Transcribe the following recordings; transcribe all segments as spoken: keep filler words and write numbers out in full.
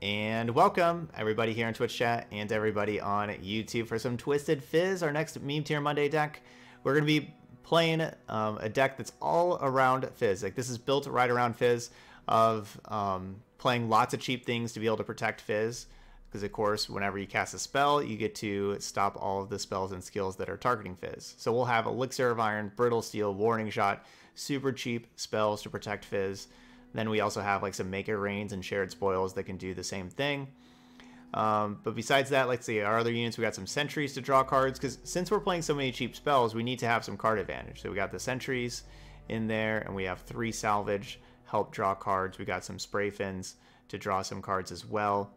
And welcome everybody here in Twitch chat and everybody on YouTube for some Twisted Fizz, our next Meme Tier Monday deck. We're going to be playing um, a deck that's all around Fizz. Like, this is built right around Fizz, of um, playing lots of cheap things to be able to protect Fizz. Because, of course, whenever you cast a spell, you get to stop all of the spells and skills that are targeting Fizz. So we'll have Elixir of Iron, Brittle Steel, Warning Shot, super cheap spells to protect Fizz. Then we also have like some Make It Rains and Shared Spoils that can do the same thing. Um, but besides that, let's see, our other units, we got some Sentries to draw cards. Because since we're playing so many cheap spells, we need to have some card advantage. So we got the Sentries in there, and we have three Salvage help draw cards. We got some Spray Fins to draw some cards as well.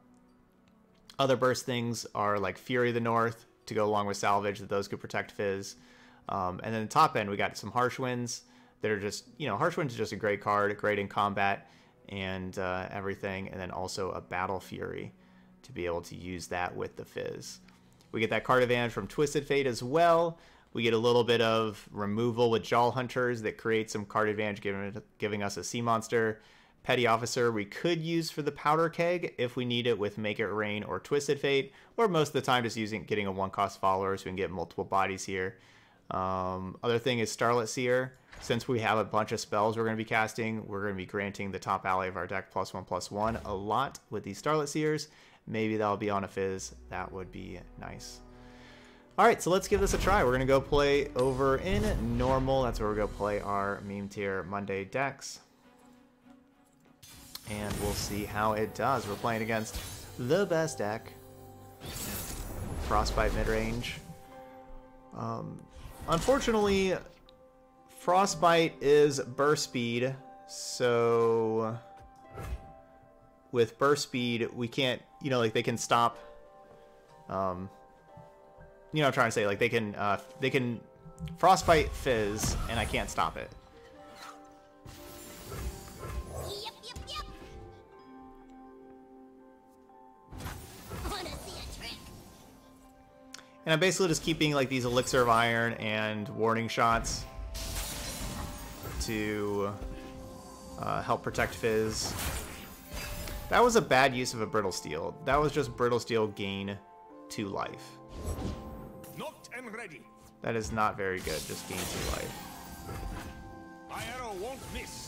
Other burst things are like Fury of the North to go along with Salvage, that those could protect Fizz. Um, and then the top end, we got some Harsh Winds that are just, you know, Harsh Winds is just a great card, great in combat and uh, everything. And then also a Battle Fury to be able to use that with the Fizz. We get that card advantage from Twisted Fate as well. We get a little bit of removal with Jaull Hunters that creates some card advantage, giving, giving us a sea monster. Petty Officer we could use for the Powder Keg if we need it with Make It Rain or Twisted Fate, or most of the time just using getting a one-cost follower so we can get multiple bodies here. Um, other thing is Starlit Seer. Since we have a bunch of spells we're going to be casting, we're going to be granting the top ally of our deck plus one plus one a lot with these Starlit Seers. Maybe that'll be on a Fizz. That would be nice. Alright, so let's give this a try. We're going to go play over in normal. That's where we're going to play our Meme Tier Monday decks. And we'll see how it does. We're playing against the best deck. Frostbite midrange. Um, unfortunately, Frostbite is burst speed. So with burst speed, we can't, you know, like they can stop. Um, you know what I'm trying to say? Like they can, uh, they can Frostbite Fizz and I can't stop it. And I'm basically just keeping like these Elixir of Iron and Warning Shots to uh, help protect Fizz. That was a bad use of a Brittle Steel. That was just Brittle Steel gain two life. Knocked and ready. That is not very good, just gain two life. My arrow won't miss.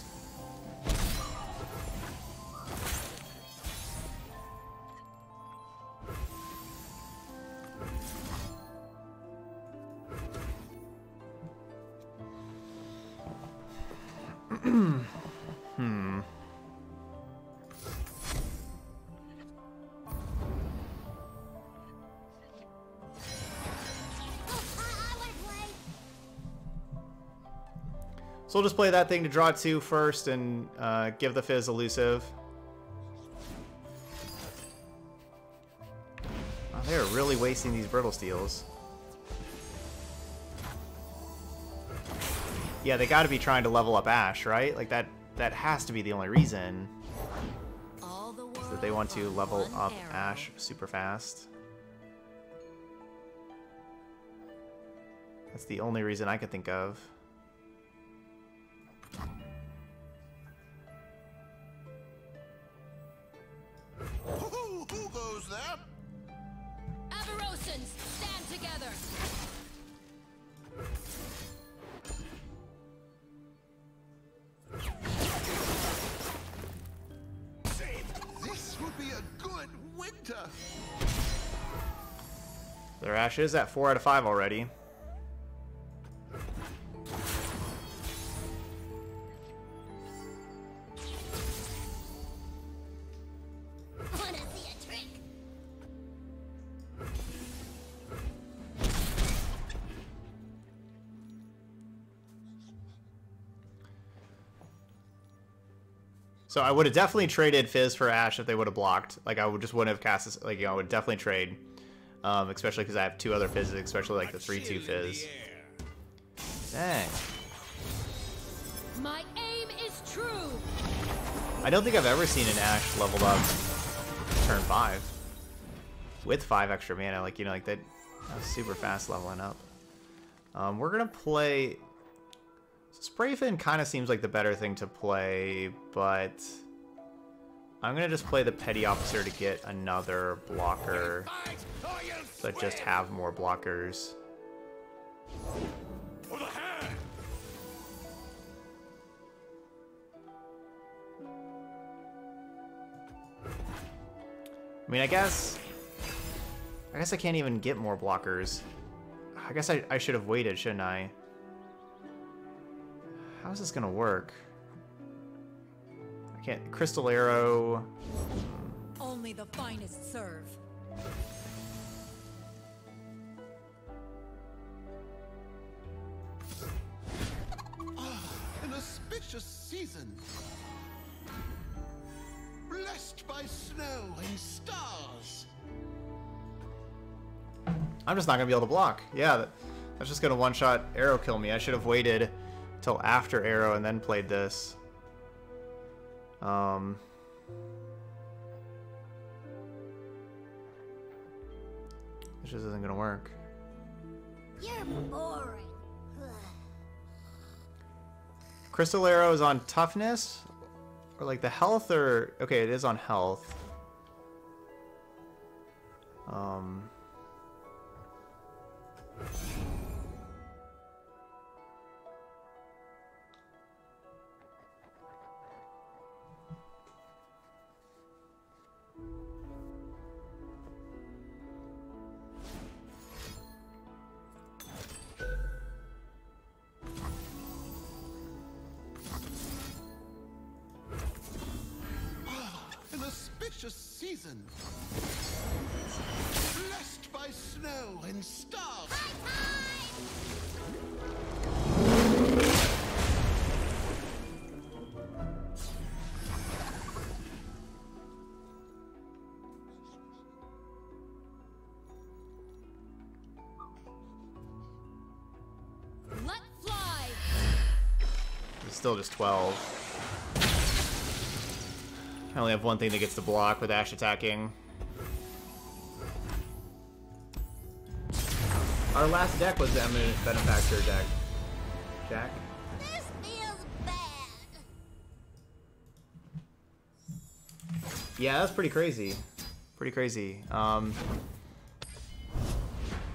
hmm. So we'll just play that thing to draw two first and uh, give the Fizz elusive. Oh, they're really wasting these Brittle Steels. Yeah, they gotta be trying to level up Ashe, right? Like that that has to be the only reason. Is that they want to level up Ashe super fast. That's the only reason I could think of. Who goes there? Avarosians, stand together. Their Ashe is at four out of five already. Wanna see a trick? So I would have definitely traded Fizz for Ashe if they would have blocked. Like I would just wouldn't have cast this. Like, you know, I would definitely trade. Um, especially because I have two other Fizzes, especially like the three two Fizz. Dang. My aim is true. I don't think I've ever seen an Ashe leveled up turn five with five extra mana. Like, you know, like that, that was super fast leveling up. Um, we're gonna play. Spray Fin kind of seems like the better thing to play, but I'm going to just play the Petty Officer to get another blocker, but just have more blockers. I mean, I guess... I guess I can't even get more blockers. I guess I, I should have waited, shouldn't I? How's this going to work? I can't... Crystal Arrow... Only the finest serve. Oh, an auspicious season. Blessed by snow and stars. I'm just not going to be able to block. Yeah, that's just going to one-shot Arrow kill me. I should have waited till after Arrow and then played this. Um, this just isn't going to work. You're boring. Crystal Arrow is on toughness? Or like the health or... Okay, it is on health. Um... Ah, an auspicious season. Blessed by snow and stars. Let's fly. It's still just twelve. I only have one thing that gets to block with Ashe attacking. Our last deck was the Eminent Benefactor deck. Jack? This feels bad. Yeah, that's pretty crazy. Pretty crazy. Um,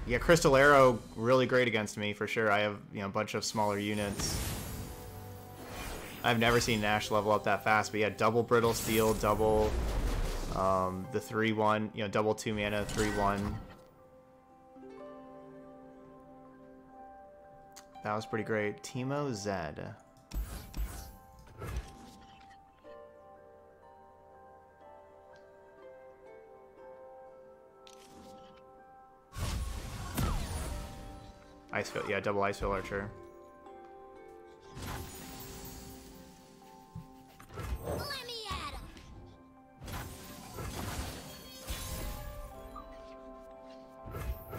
yeah, Crystal Arrow really great against me for sure. I have you know a bunch of smaller units. I've never seen Nash level up that fast, but yeah, double Brittle Steel, double um, the three one, you know, double two mana, three one. That was pretty great. Teemo Zed. Ice Fill, yeah, double Ice Fill Archer. Let me at him.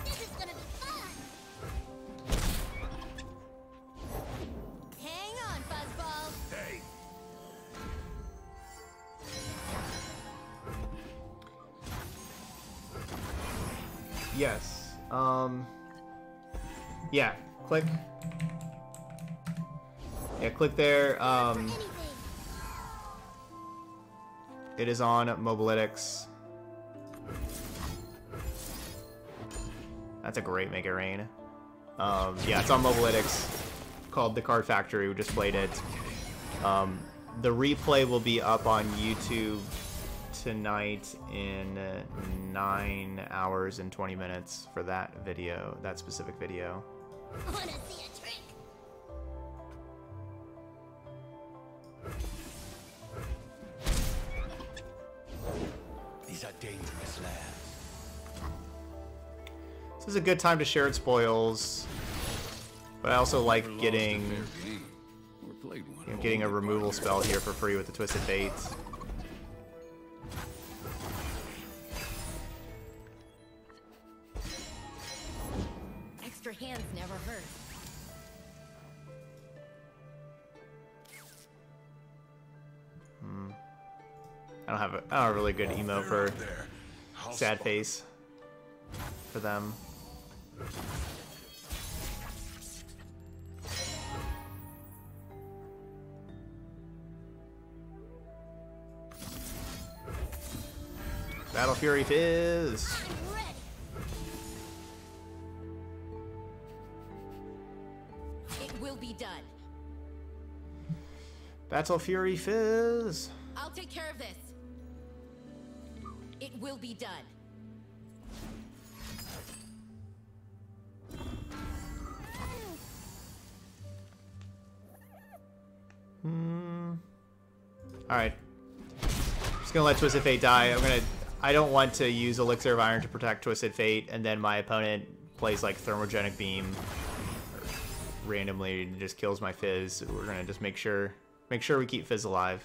This is gonna be fun. Yes. Um, yeah, click. Yeah, click there. Um, it is on Mobalytics. That's a great Make It Rain. Um, yeah, it's on Mobalytics. Called The Card Factory. We just played it. Um, the replay will be up on YouTube tonight in nine hours and twenty minutes for that video, that specific video. I wanna see a trick. These are dangerous lands. This is a good time to Shared Spoils, but I also like getting, you know, getting a removal spell here for free with the Twisted Fate. Hands never hurt. Hmm. I don't have a, I don't have a really good emote for sad face for them. Battle Fury Fizz. It will be done. Battle Fury Fizz. I'll take care of this. It will be done. Hmm. All right. I'm just gonna let Twisted Fate die. I'm gonna. I don't want to use Elixir of Iron to protect Twisted Fate, and then my opponent plays like Thermogenic Beam randomly and just kills my Fizz. We're gonna just make sure, make sure we keep Fizz alive.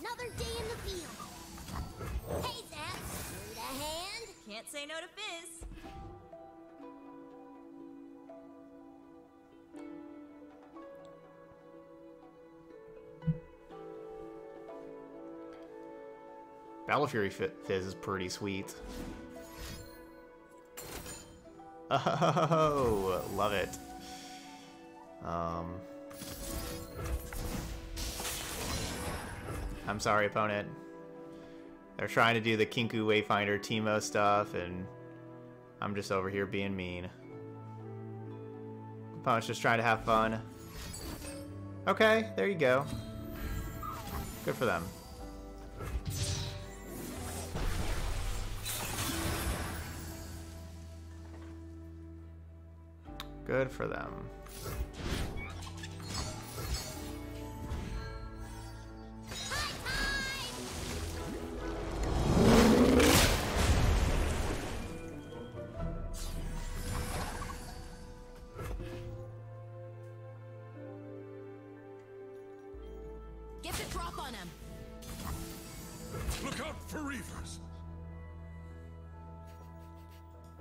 Another day in the field. Hey, Zap, need a hand? Can't say no to Fizz. Battle Fury Fizz is pretty sweet. Oh, love it. Um, I'm sorry, opponent. They're trying to do the Kinkou Wayfinder Teemo stuff, and I'm just over here being mean. Opponent's just trying to have fun. Okay, there you go. Good for them. Good for them. Get the drop on him. Look out for Reavers.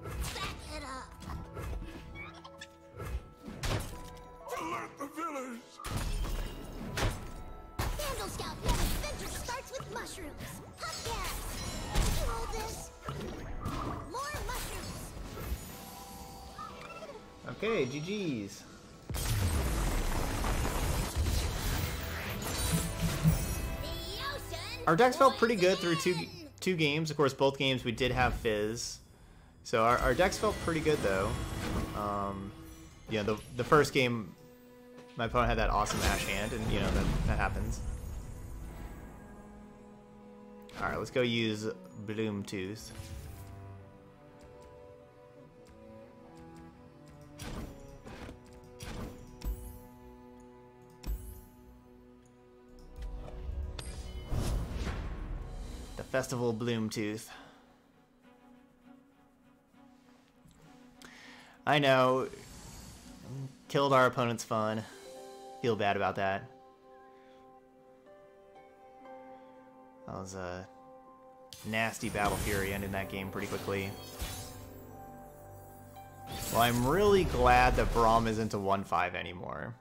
Back it up. Alert the village! Vandal Scout, your adventure starts with mushrooms. Hot gas! Did you hold this? More mushrooms! Okay, G G's. Our decks felt pretty good through two, two games. Of course, both games we did have Fizz. So our, our decks felt pretty good, though. Um, you know, the, the first game... My opponent had that awesome Ashe hand, and you know that, that happens. All right, let's go use Bloomtooth. The Festival Bloomtooth. I know, killed our opponent's fun. Feel bad about that. That was a nasty Battle Fury ending that game pretty quickly. Well, I'm really glad that Braum isn't a one five anymore.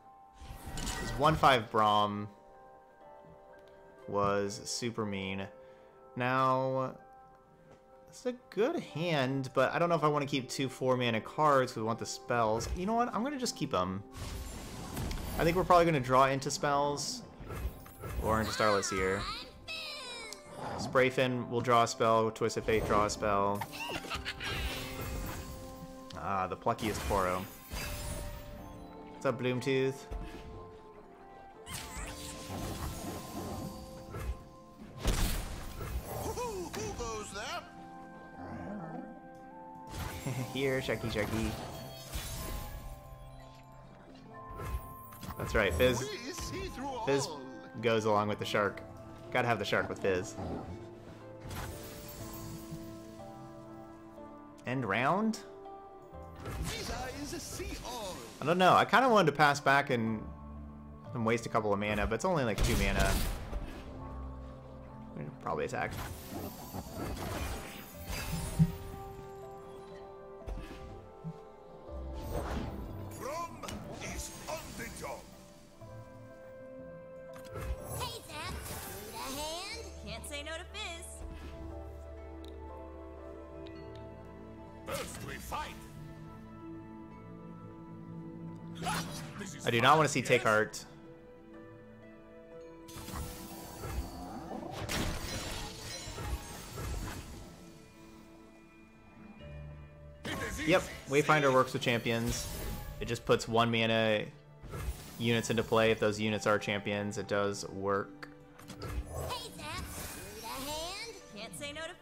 Because one five Braum was super mean. Now, it's a good hand, but I don't know if I want to keep two four-mana cards because we want the spells. You know what? I'm going to just keep them. I think we're probably going to draw into spells or into Starlit Seer. Spray Fin will draw a spell. Twisted Fate draw a spell. Ah, the pluckiest Poro. What's up, Bloomtooth? Who goes there? Here, Shucky Shucky. That's right, Fizz. Fizz goes along with the shark. Gotta have the shark with Fizz. End round? I don't know. I kind of wanted to pass back and, and waste a couple of mana, but it's only like two mana. We'll probably attack. I do not want to see Take Art. Yep, Wayfinder works with champions. It just puts one mana units into play. If those units are champions, it does work. Hey, Zap. Need a hand? Can't say no to Fizz.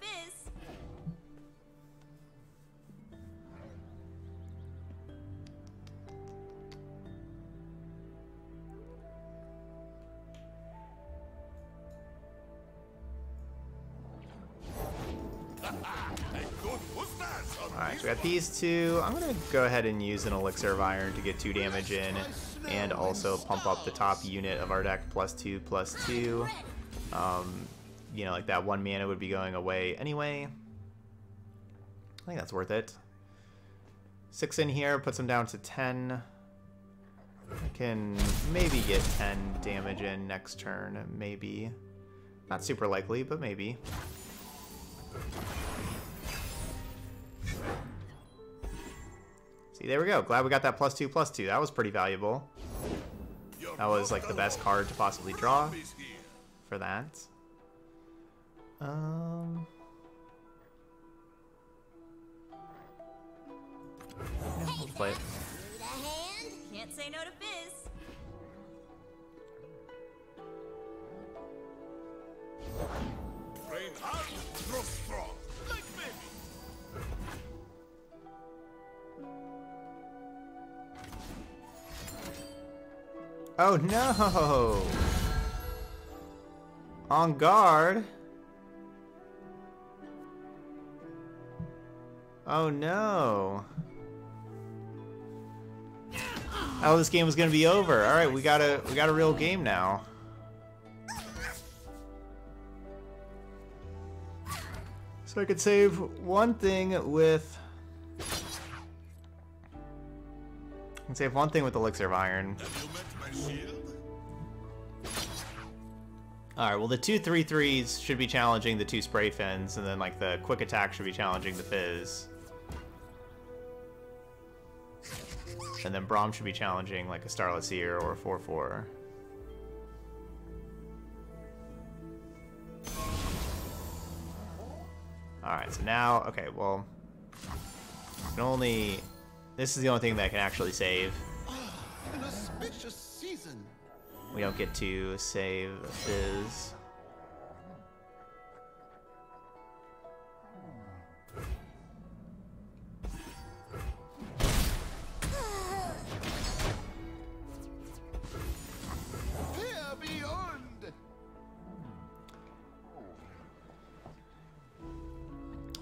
Alright, so we got these two. I'm going to go ahead and use an Elixir of Iron to get two damage in and also pump up the top unit of our deck, plus two, plus two. Um, you know, like that one mana would be going away anyway. I think that's worth it. Six in here, puts them down to ten. I can maybe get ten damage in next turn, maybe. Not super likely, but maybe. See, there we go. Glad we got that plus two, plus two. That was pretty valuable. That was like the best card to possibly draw for that. Um, yeah, we'll play it. Can't say no to Fizz. Rain out, grow strong, like baby. Oh no! On guard. Oh no. Oh, this game was gonna be over. All right, we got a we got a real game now. So I could save one thing with. I can save one thing with Elixir of Iron. Alright, well the two three threes should be challenging the two Spray Fins, and then like the quick attack should be challenging the Fizz. And then Braum should be challenging like a Starlit Seer or a four four. Alright, so now okay, well I can only this is the only thing that I can actually save. An auspicious season. We don't get to save Fizz.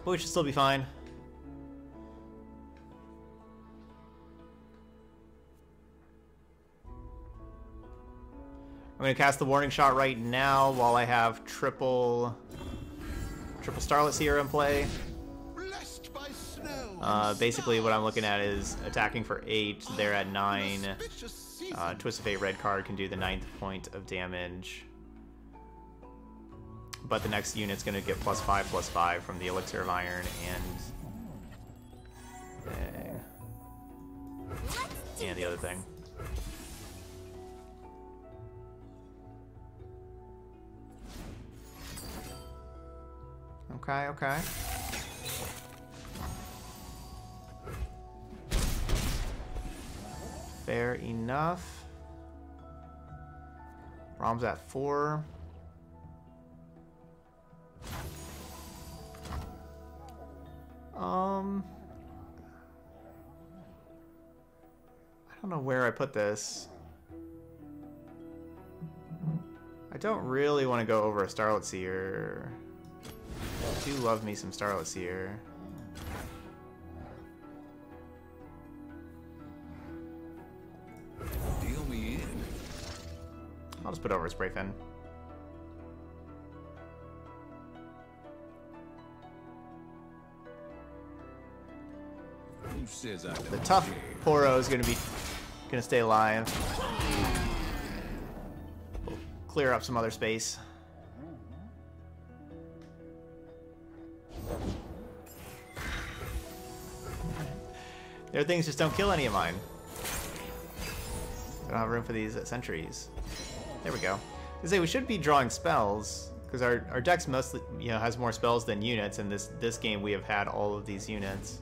But we should still be fine. I'm gonna cast the Warning Shot right now while I have triple triple Starlit Seer in play. Uh, basically what I'm looking at is attacking for eight, they're at nine. Uh, Twisted Fate red card can do the ninth point of damage. But the next unit's gonna get plus five, plus five from the Elixir of Iron and uh, and the other thing. Okay, okay. Fair enough. Rom's at four. Um, I don't know where I put this. I don't really want to go over a Starlit Seer. I do love me some Starlit Seer. Deal me in. I'll just put over a Spray Fin. Who says I the tough Poro is gonna be gonna stay alive. We'll clear up some other space. Their things just don't kill any of mine. I don't have room for these uh, sentries. There we go. I say we should be drawing spells because our our deck's mostly you know has more spells than units, and this this game we have had all of these units.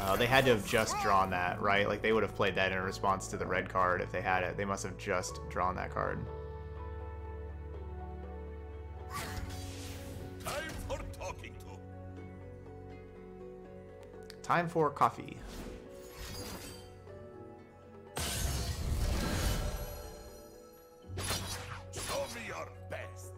Uh, they had to have just drawn that, right? Like, they would have played that in response to the red card if they had it. They must have just drawn that card. Time for talking to. Time for coffee. Show me your best.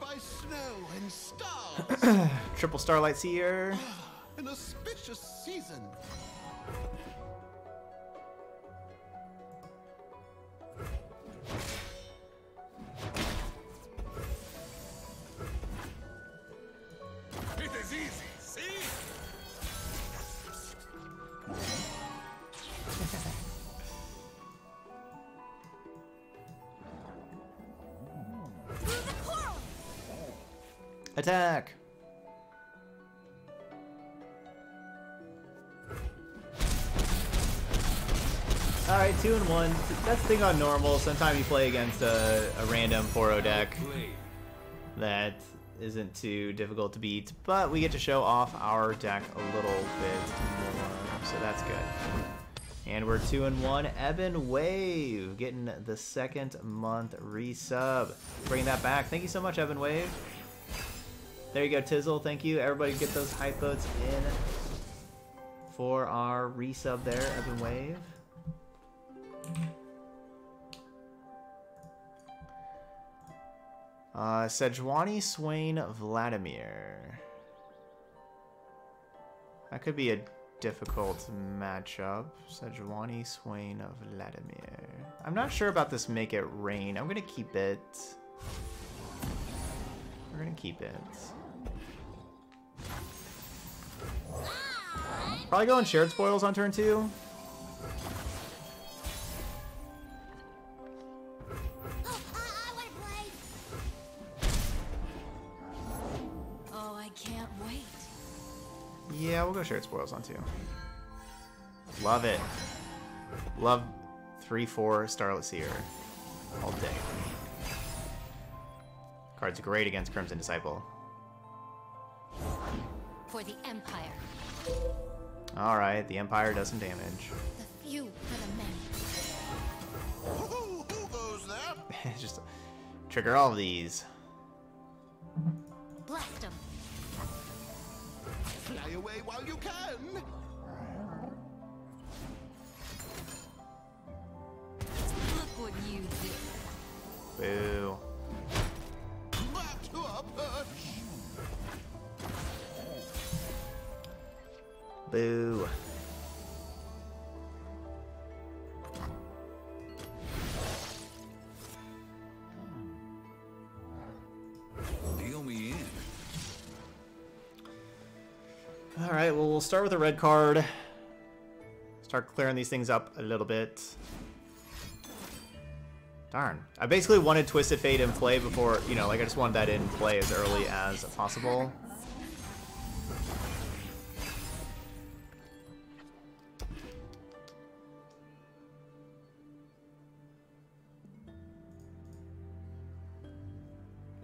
By snow and stars. Triple Starlit Seer. An auspicious season. It is easy, see? Attack! Alright, two and one. That's the thing on normal. Sometimes you play against a, a random four oh deck that isn't too difficult to beat, but we get to show off our deck a little bit more, so that's good. And we're two and one. Ebb and Wave getting the second month resub. Bring that back. Thank you so much, Ebb and Wave. There you go, Tizzle. Thank you. Everybody get those hype votes in for our resub there, Ebb and Wave. Uh, Sejuani, Swain, Vladimir. That could be a difficult matchup. Sejuani, Swain, Vladimir. I'm not sure about this Make It Rain. I'm going to keep it. We're going to keep it. Probably going Shared Spoils on turn two. Oh, I, I oh, I can't wait. Yeah, we'll go Shared Spoils on two. Love it. Love three four Starlit Seer all day. Card's great against Crimson Disciple. For the Empire. All right, the Empire does some damage. The few for the men. Who goes there? Just trigger all of these. Blast them. Fly away while you can. Look what you did. Boo. Back to our perch. Boo. Deal me in. All right, well, we'll start with a red card. Start clearing these things up a little bit. Darn. I basically wanted Twisted Fate in play before, you know, like I just wanted that in play as early as possible.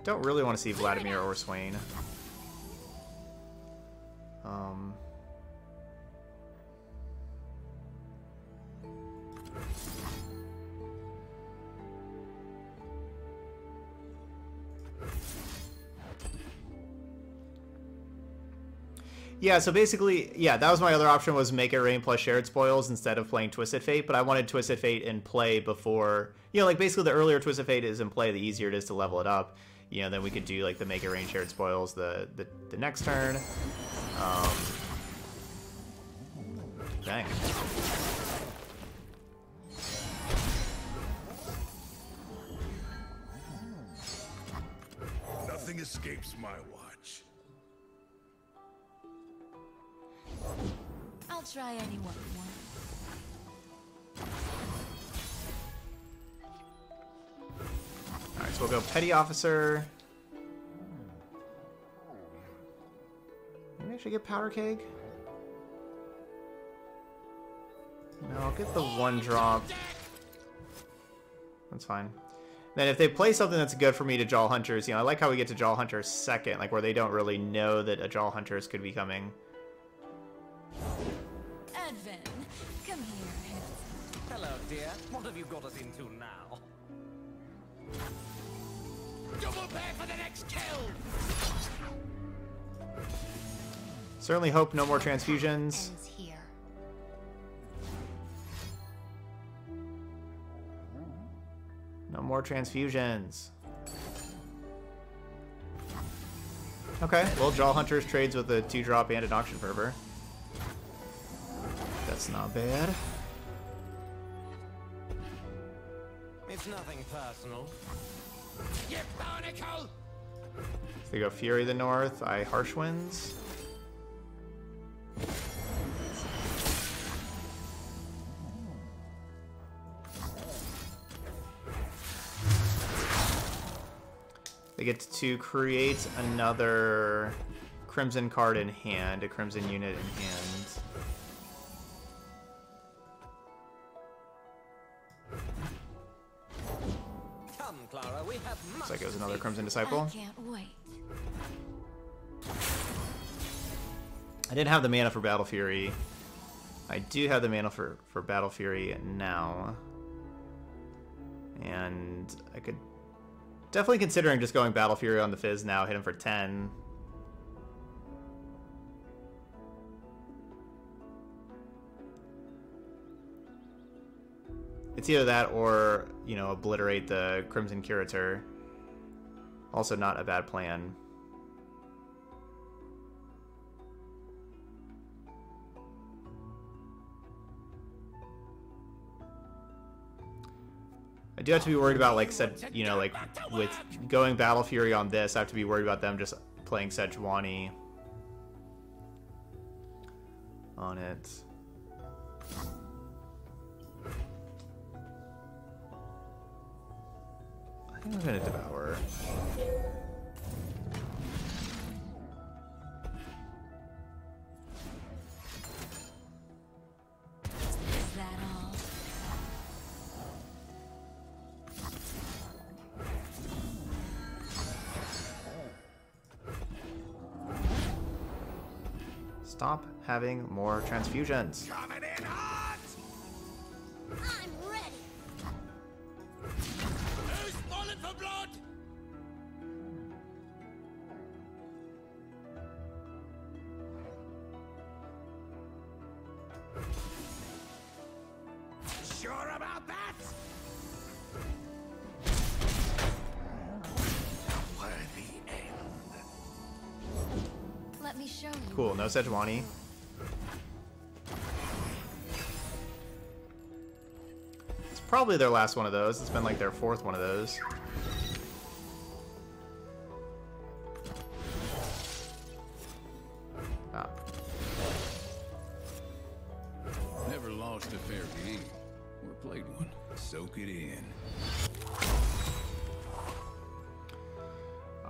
Don't really want to see Vladimir or Swain. Um. Yeah, so basically, yeah, that was my other option, was Make It Rain plus Shared Spoils instead of playing Twisted Fate, but I wanted Twisted Fate in play before, you know, like basically the earlier Twisted Fate is in play, the easier it is to level it up. You know, then we could do like the Make It Rain Shared Spoils the, the, the next turn. Um, dang. Nothing escapes my watch. I'll try anyone. All right, so we'll go Petty Officer. Maybe I should get Powder Keg. No, I'll get the one drop. That's fine. Then if they play something that's good for me to Jaull Hunters, you know, I like how we get to Jaull Hunters second, like where they don't really know that a Jaull Hunters could be coming. Edvin, come here. Hello, dear. What have you got us into now? Double pay for the next kill. Certainly hope no more transfusions. No more transfusions. Okay, well, Jaull Hunters trades with a two-drop and an Auction Fervor. That's not bad. It's nothing personal. You barnacle! So they go Fury of the North, I Harsh Winds. They get to create another Crimson card in hand, a Crimson unit in hand. Come, Clara, we have much. Looks like it was another Crimson Disciple. I can't wait. I didn't have the mana for Battle Fury. I do have the mana for, for Battle Fury now. And I could... Definitely considering just going Battle Fury on the Fizz now, hit him for ten. It's either that or, you know, obliterate the Crimson Curator. Also not a bad plan. I do have to be worried about, like, said, you know, like, with going Battle Fury on this, I have to be worried about them just playing Sejuani on it. I think I'm gonna Devour. Stop having more transfusions. Coming in hot! I'm ready. Who's fallen for blood? Sure about that? Cool, no Sejuani. It's probably their last one of those. It's been like their fourth one of those. Ah. Never lost a fair game or played one. Soak it in.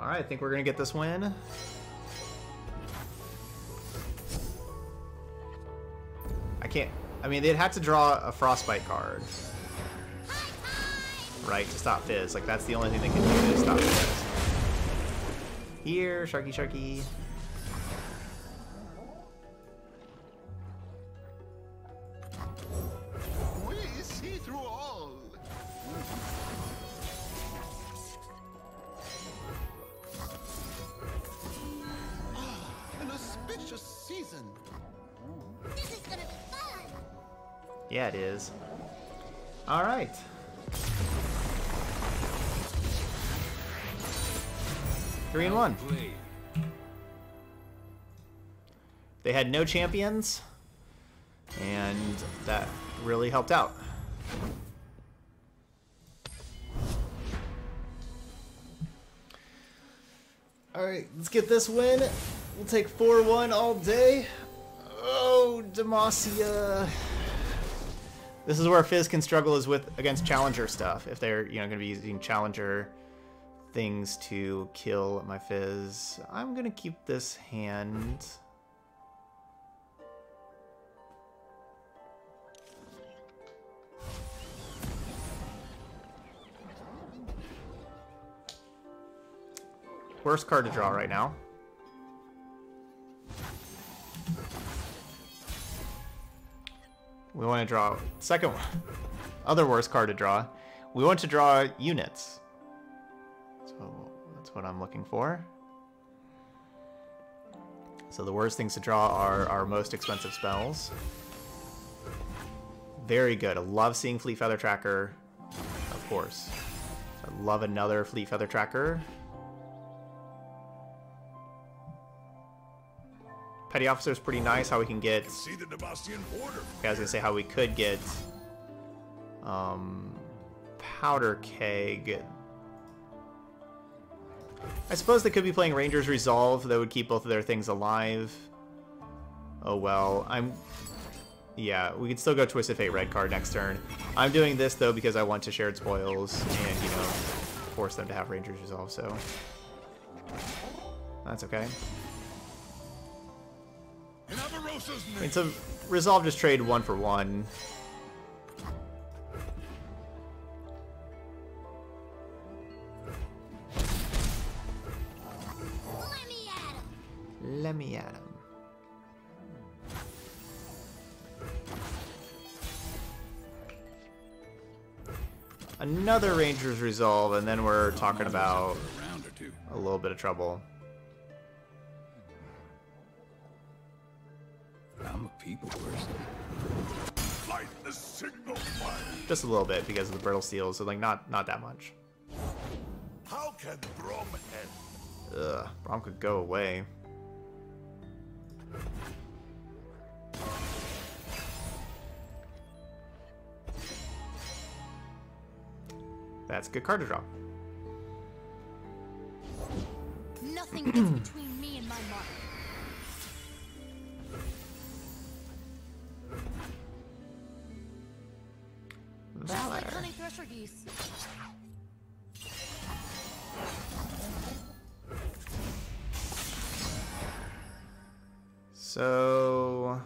All right, I think we're gonna get this win. I can't, I mean, they'd have to draw a Frostbite card. Right, to stop Fizz. Like, that's the only thing they can do to stop Fizz. Here, Sharky Sharky. We see through all. Oh, an auspicious season. This is gonna be. Yeah, it is. All right. Three and one. They had no champions, and that really helped out. All right, let's get this win. We'll take four one all day. Oh, Demacia. This is where Fizz can struggle is with against Challenger stuff. If they're, you know, going to be using Challenger things to kill my Fizz. I'm going to keep this hand. worst card to draw right now. We want to draw second one. Other worst card to draw. We want to draw units. So that's what I'm looking for. So the worst things to draw are our most expensive spells. Very good. I love seeing Fleet Feather Tracker, of course. So I love another Fleet Feather Tracker. Petty Officer is pretty nice. How we can get... See the Nebastian border. Okay, I was going to say how we could get um, Powder Keg. I suppose they could be playing Ranger's Resolve. That would keep both of their things alive. Oh, well. I'm... Yeah, we could still go Twisted Fate red card next turn. I'm doing this, though, because I want to Shared Spoils and, you know, force them to have Ranger's Resolve, so... That's okay. I mean, so Resolve just trade one for one. Let me at him. Let me at him. Another Ranger's Resolve, and then we're talking about a little bit of trouble. I'm a people person. Light the signal fire. Just a little bit because of the brittle steel, so like not not that much. How can Braum end? Ugh, Braum could go away. That's a good card to draw. Nothing gets between me and my mark. Valor. So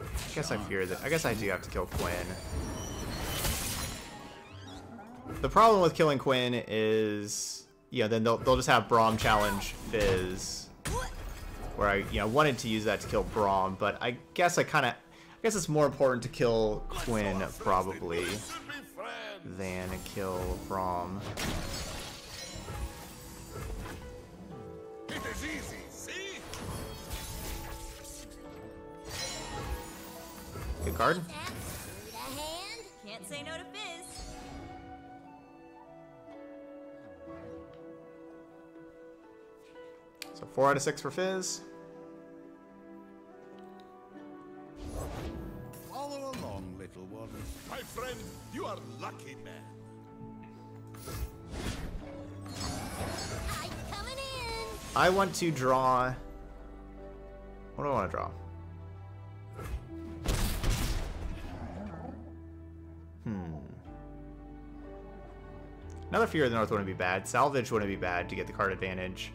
I guess I fear that I guess I do have to kill Quinn. The problem with killing Quinn is, yeah, then they'll they'll just have Braum challenge Fizz. Where I, you know, wanted to use that to kill Braum, but I guess I kind of, I guess it's more important to kill Quinn probably than kill Braum. It is easy, see? Good card. Can't say no to Fizz. So four out of six for Fizz. Follow along, little one. My friend, you are lucky, man. I'm coming in. I want to draw. What do I want to draw? Hmm. Another Fury of the North wouldn't be bad. Salvage wouldn't be bad to get the card advantage.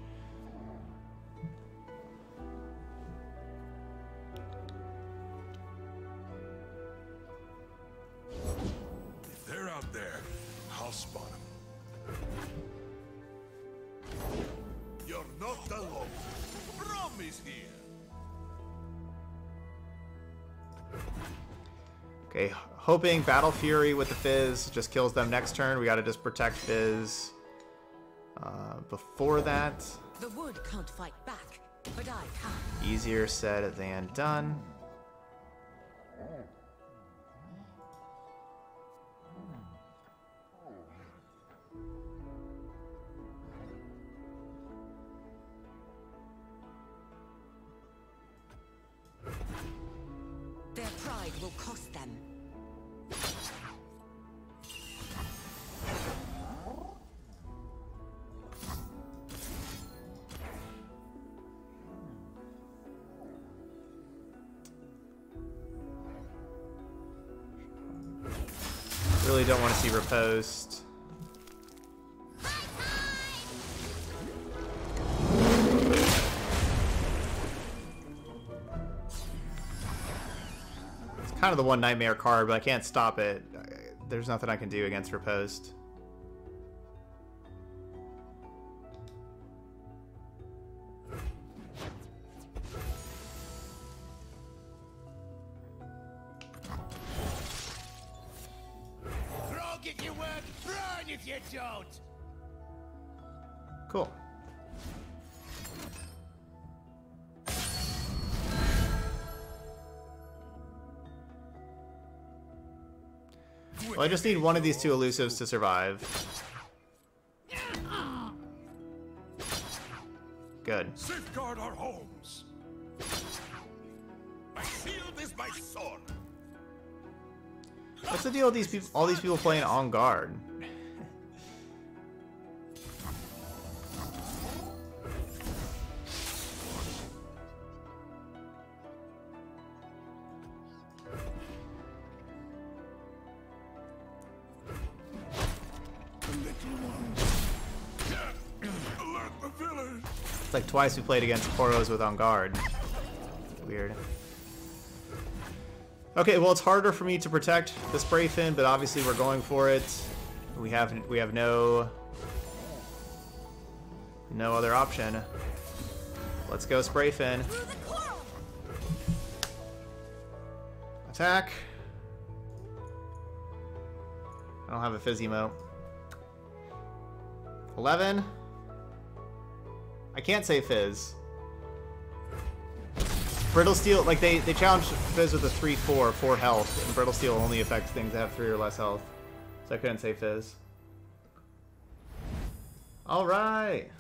Okay, hoping Battle Fury with the Fizz just kills them next turn. We gotta just protect Fizz uh, before that. The wood can't fight back, but I can. Easier said than done. Will cost them. Really don't want to see riposte. Kind of the one nightmare card, but I can't stop it. there's nothing I can do against Riposte. Rogue if you work, run if you don't. Cool. Well, I just need one of these two elusives to survive. Good. Safeguard our homes. My shield is my sword. What's the deal with these people? All these people playing on guard. It's like twice we played against Poros with on guard. Weird. Okay, well, it's harder for me to protect the Spray Fin, but obviously we're going for it. We have we have no no other option. Let's go Spray Fin. Attack. I don't have a Fizz emote. eleven. I can't say Fizz. Brittle Steel, like they, they challenge Fizz with a three four, four health, and Brittle Steel only affects things that have three or less health. So I couldn't say Fizz. Alright!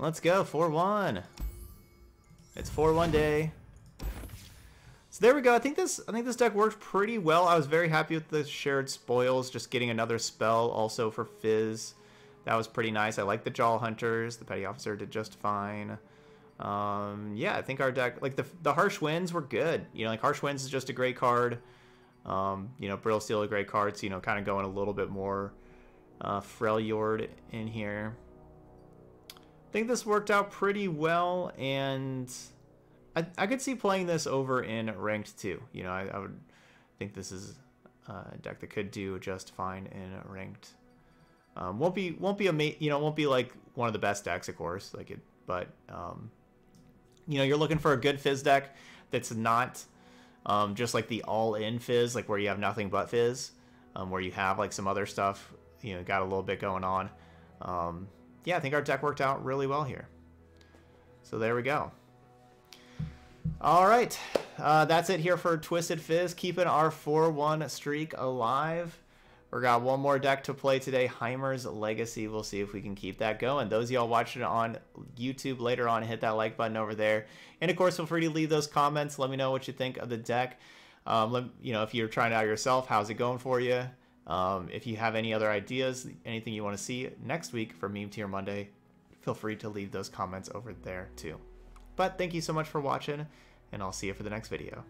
Let's go, four one. It's four one day. So there we go. I think this I think this deck worked pretty well. I was very happy with the Shared Spoils, just getting another spell also for Fizz. That was pretty nice. I like the Jaull Hunters. The Petty Officer did just fine. Um, yeah, I think our deck, like the the Harsh Winds were good. You know, like Harsh Winds is just a great card. Um, you know, Brittle Steel a great card. So, you know, kind of going a little bit more uh, Freljord in here. I think this worked out pretty well, and I, I could see playing this over in ranked two. You know, I, I would think this is a deck that could do just fine in ranked. Um, won't be won't be a you know won't be like one of the best decks, of course. Like it, but um, you know, you're looking for a good Fizz deck that's not um, just like the all-in Fizz, like where you have nothing but Fizz, um, where you have like some other stuff. You know, got a little bit going on. Um, yeah, I think our deck worked out really well here. So there we go. All right, uh, that's it here for Twisted Fizz, keeping our four one streak alive. We got one more deck to play today, Heimer's Legacy. We'll see if we can keep that going. Those of y'all watching it on YouTube later on, hit that like button over there. And of course, feel free to leave those comments. Let me know what you think of the deck. Um, let, you know, if you're trying it out yourself, how's it going for you? Um, if you have any other ideas, anything you want to see next week for Meme Tier Monday, feel free to leave those comments over there too. But thank you so much for watching, and I'll see you for the next video.